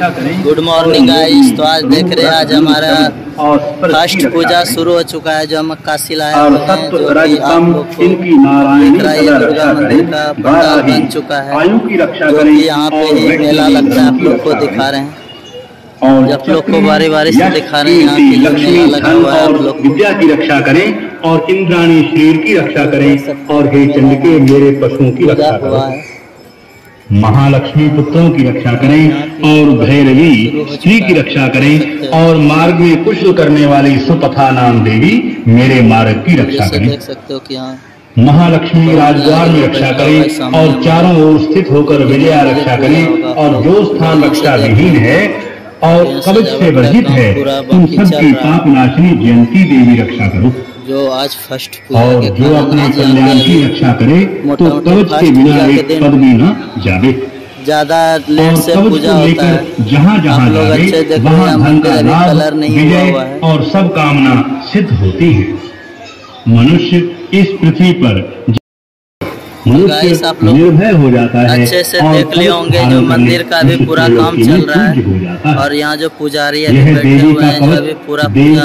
रक्षा करें। Good morning guys, तो आज देख रहे हैं आज हमारा फर्स्ट पूजा शुरू हो चुका है जो हम काशी लाए हैं, जो कि आपको दिख रहा है दुर्गा मंदिर का पंडाल बन चुका है। तो यहाँ पे ही मेला लगता है, आप लोग को दिखा रहे हैं, आप लोग को बारी बारी से दिखा रहे हैं। यहाँ की लक्ष्मी लगा हुआ है, आप लोग विद्या की रक्षा करें और इंद्राणी शेर की रक्षा करें और हे चंडिके मेरे पशुओं की रक्षा करें, महालक्ष्मी पुत्रों की रक्षा करें और भैरवी स्त्री की रक्षा करें और मार्ग में कुशल करने वाली सुपथा नाम देवी मेरे मार्ग की रक्षा करें। देख सकते हो कि महालक्ष्मी राजद्वार में रक्षा करें और चारों ओर स्थित होकर विजया रक्षा करें और जो स्थान रक्षा विहीन है और कवच से वर्जित है उन सबकी पाप नाशिनी जयंती देवी रक्षा करो। जो आज फर्स्ट और जो अपने कल्याण की रक्षा करे तो कवच के बिना एक पद भी न जावे। ज्यादा लेट से पूजा होता है, जहाँ जहाँ जावे वहाँ धन का लाभ, विजय और सब कामना सिद्ध होती है। मनुष्य इस पृथ्वी पर मनुष्य निर्भय हो जाता है। अच्छे से देख लिए होंगे जो मंदिर का भी पूरा काम चल रहा है और यहाँ जो पुजारी है अभी पूरा पूजा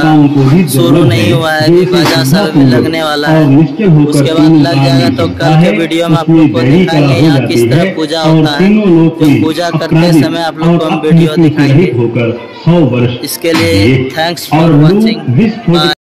शुरू नहीं हुआ है, दीपाजा सब लगने वाला है, उसके बाद लग जाएगा। तो कल के वीडियो में आप लोग को दिखाएंगे यहाँ किस तरह पूजा होता है। तो पूजा करते समय आप लोग को हम वीडियो दिखाएंगे। इसके लिए थैंक्स फॉर वॉचिंग।